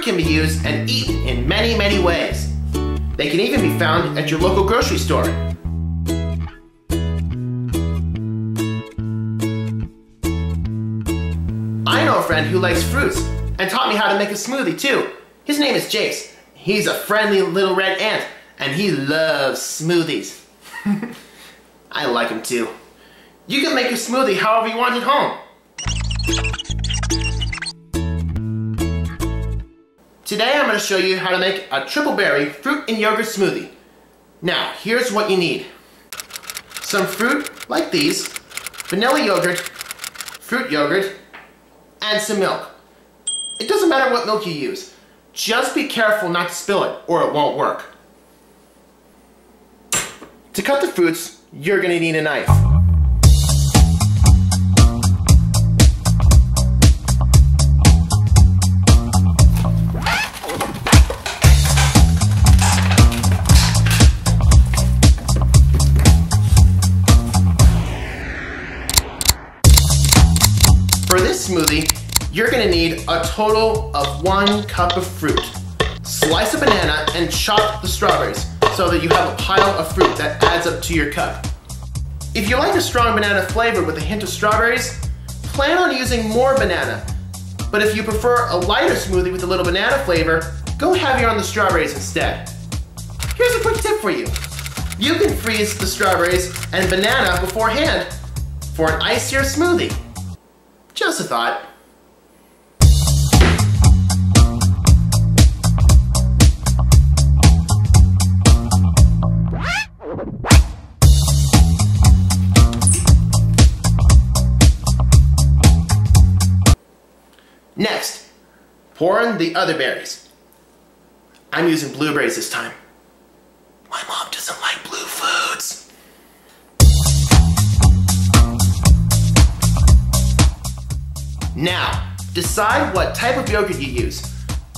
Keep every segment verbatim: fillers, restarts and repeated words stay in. Can be used and eaten in many, many ways. They can even be found at your local grocery store. I know a friend who likes fruits and taught me how to make a smoothie too. His name is Jace. He's a friendly little red ant and he loves smoothies. I like him too. You can make your smoothie however you want at home. Today I'm going to show you how to make a triple berry fruit and yogurt smoothie. Now here's what you need. Some fruit like these, vanilla yogurt, fruit yogurt, and some milk. It doesn't matter what milk you use. Just be careful not to spill it or it won't work. To cut the fruits, you're going to need a knife. For this smoothie, you're gonna need a total of one cup of fruit. Slice a banana and chop the strawberries so that you have a pile of fruit that adds up to your cup. If you like a strong banana flavor with a hint of strawberries, plan on using more banana. But if you prefer a lighter smoothie with a little banana flavor, go heavier on the strawberries instead. Here's a quick tip for you. You can freeze the strawberries and banana beforehand for an icier smoothie. Just a thought. Next, pour in the other berries. I'm using blueberries this time. My mom doesn't like blue foods. Now, decide what type of yogurt you use.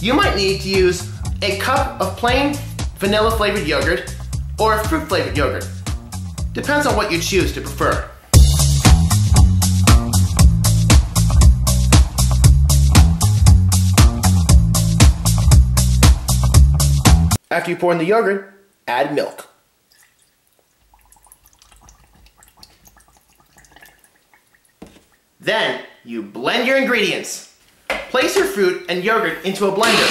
You might need to use a cup of plain vanilla flavored yogurt or fruit flavored yogurt. Depends on what you choose to prefer. After you pour in the yogurt, add milk. Then, you blend your ingredients. Place your fruit and yogurt into a blender.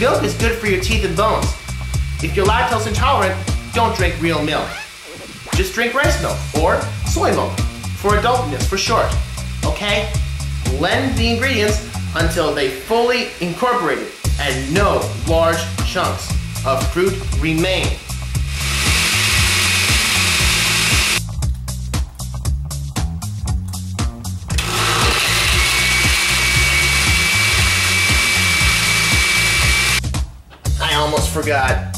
Milk is good for your teeth and bones. If you're lactose intolerant, don't drink real milk. Just drink rice milk or soy milk, for adultness for short, okay? Blend the ingredients until they fully incorporated and no large chunks of fruit remain. Almost forgot.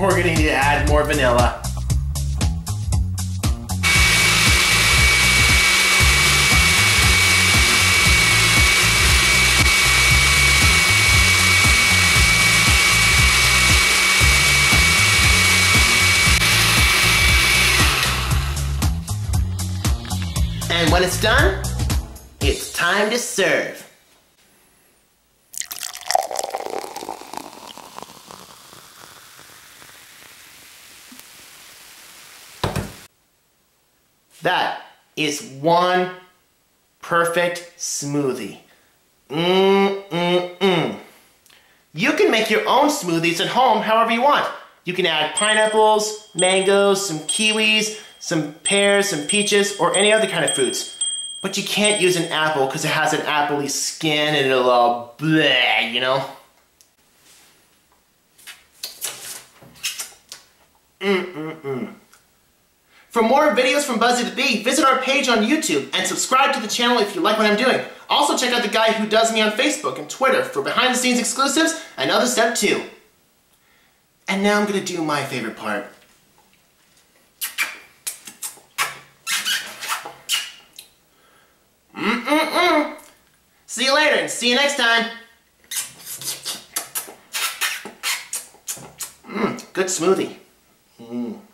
We're gonna need to add more vanilla. And when it's done, it's time to serve. That is one perfect smoothie. Mmm, mmm, mmm. You can make your own smoothies at home however you want. You can add pineapples, mangoes, some kiwis, some pears, some peaches, or any other kind of fruits. But you can't use an apple because it has an appley skin and it'll all bleh, you know? Mmm, mmm, mmm. For more videos from Buzzy the Bee, visit our page on YouTube and subscribe to the channel if you like what I'm doing. Also check out the guy who does me on Facebook and Twitter for behind-the-scenes exclusives and other stuff too. And now I'm going to do my favorite part. Mm-mm-mm. See you later and see you next time. Mmm, good smoothie. Mmm.